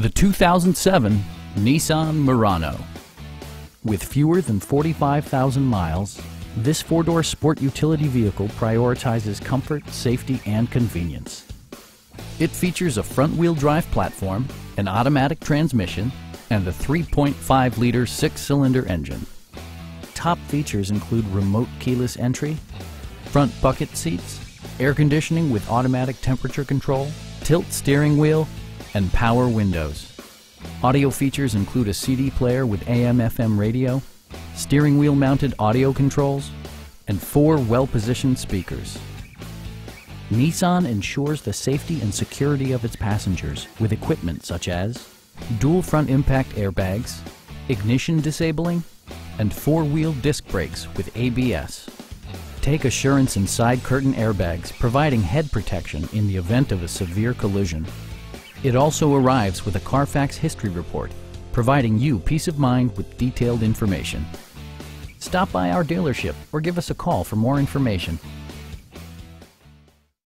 The 2007 Nissan Murano. With fewer than 45,000 miles, this four-door sport utility vehicle prioritizes comfort, safety, and convenience. It features a front-wheel drive platform, an automatic transmission, and a 3.5-liter six-cylinder engine. Top features include remote keyless entry, front bucket seats, air conditioning with automatic temperature control, tilt steering wheel, and power windows. Audio features include a CD player with AM/FM radio, steering wheel mounted audio controls, and four well-positioned speakers. Nissan ensures the safety and security of its passengers with equipment such as dual front impact airbags, ignition disabling, and four-wheel disc brakes with ABS. Take assurance in side curtain airbags, providing head protection in the event of a severe collision. It also arrives with a Carfax history report, providing you peace of mind with detailed information. Stop by our dealership or give us a call for more information.